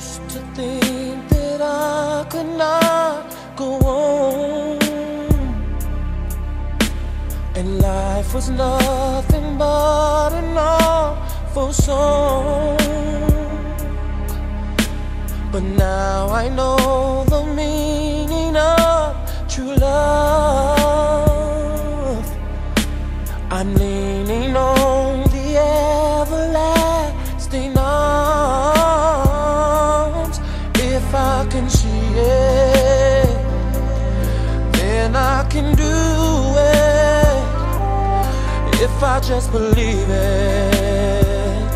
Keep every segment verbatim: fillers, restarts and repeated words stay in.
used to think that I could not go on, and life was nothing but an awful song. But now I know the meaning of true love. I'm leaning on the everlasting arms. If I can see it, then I can do it. If I just believe it,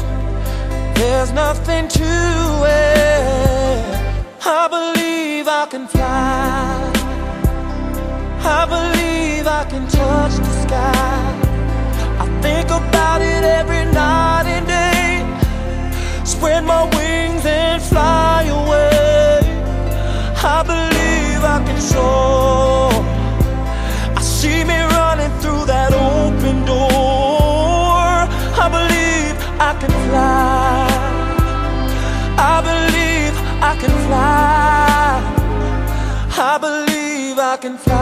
there's nothing to it. I believe I can fly. I believe I can touch the sky. I think about it every night and day. Spread my wings and fly away. I believe I can soar. I see me running through that open door. I believe I can fly. I believe I can fly. I believe I can fly.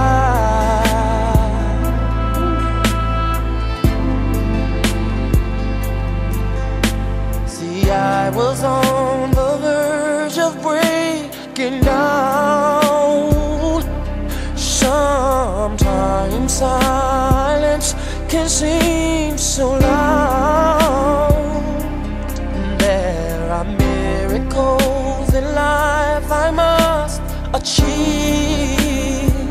See, I was on the verge of breaking down. Sometimes silence can seem so loud. There are miracles in life I must achieve,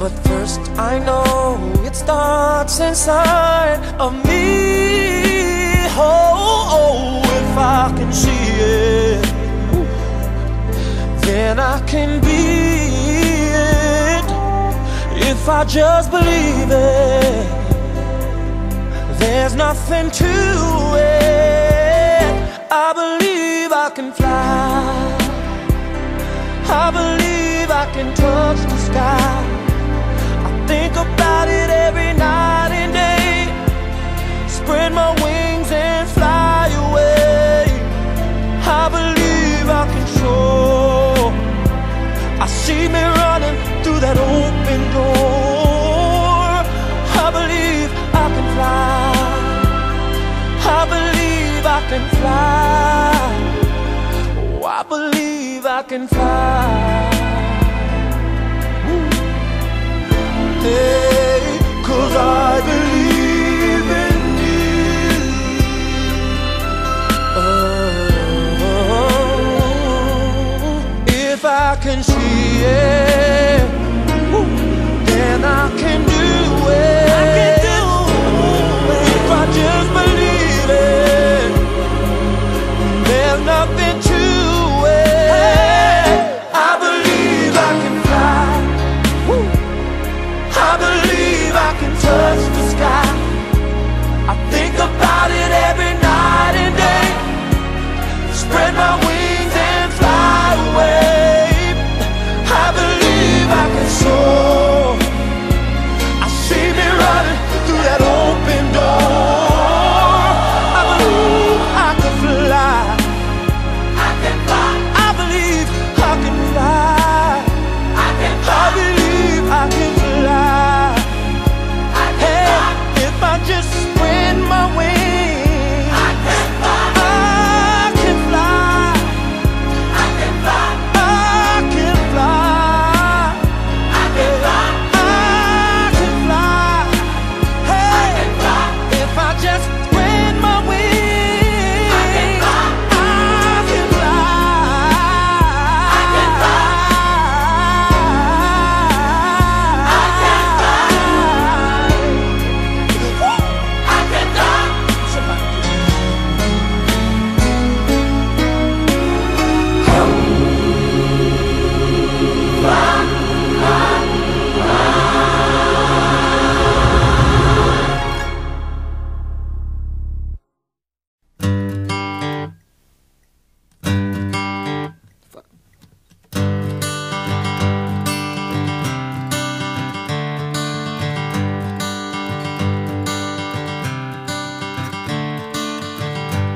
but first I know it starts inside of me. Oh, oh, if I can see it, then I can be it. If I just believe it, there's nothing to it. I believe I can fly. I believe I can touch the sky. I think about it every night and day. Spread my wings and fly away. I believe I can soar. I see me running through that open door. I believe I can fly. I believe I can fly. I believe I can fly. Hey, 'cause I believe in you. Oh, oh, oh. If I can see it, then I can do it. I can do it. If I just believe it, there's nothing to. I believe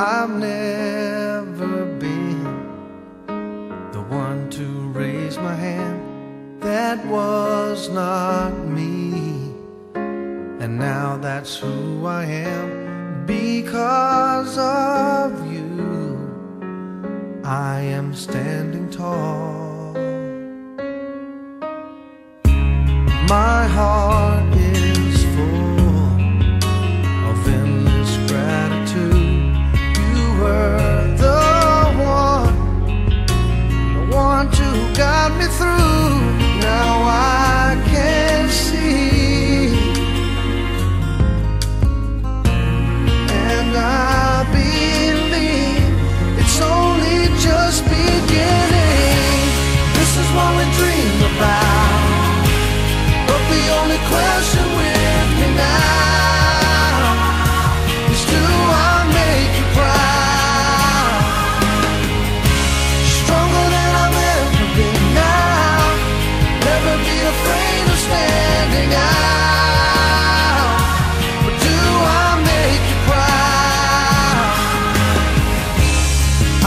I've never been the one to raise my hand. That was not me, and now that's who I am. Because of you, I am standing tall. My heart is full of endless gratitude. You were the one, the one who got me through. Now I can see, and I believe it's only just beginning. This is what we dream about, but the only question with me now is, do I make you proud?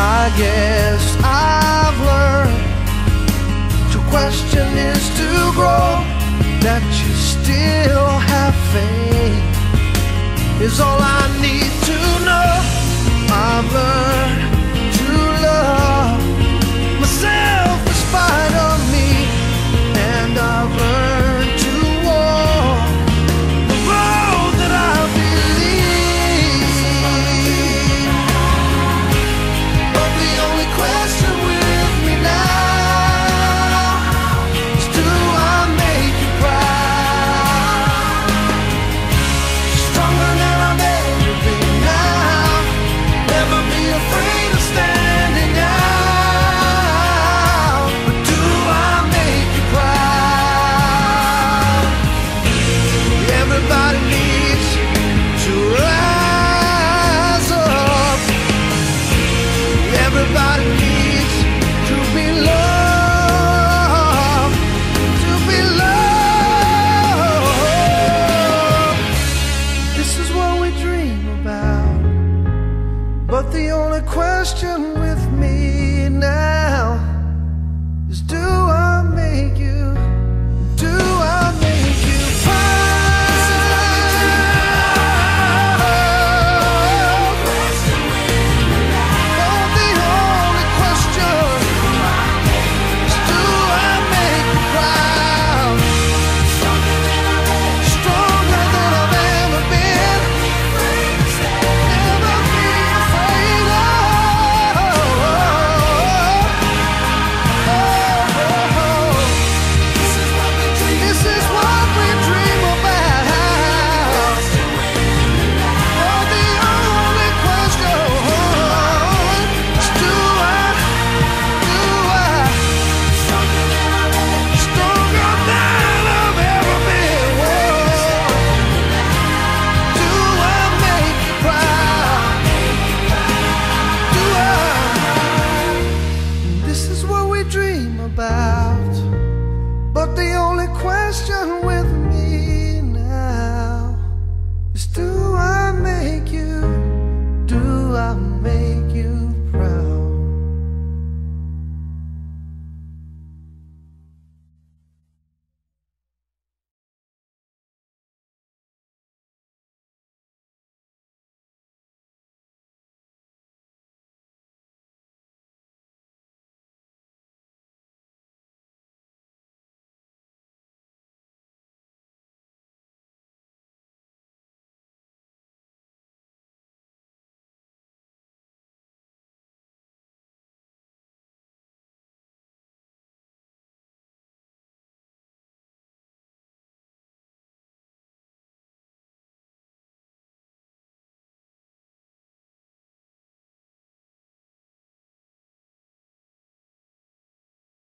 I guess I've learned to question is to grow. That you still have faith is all I need to know. I've learned to love myself in spite of me, and I've learned to walk the road that I believe. Stronger than I've ever been now. Never be afraid. out. But the only question with me now is, do I make you, do I make you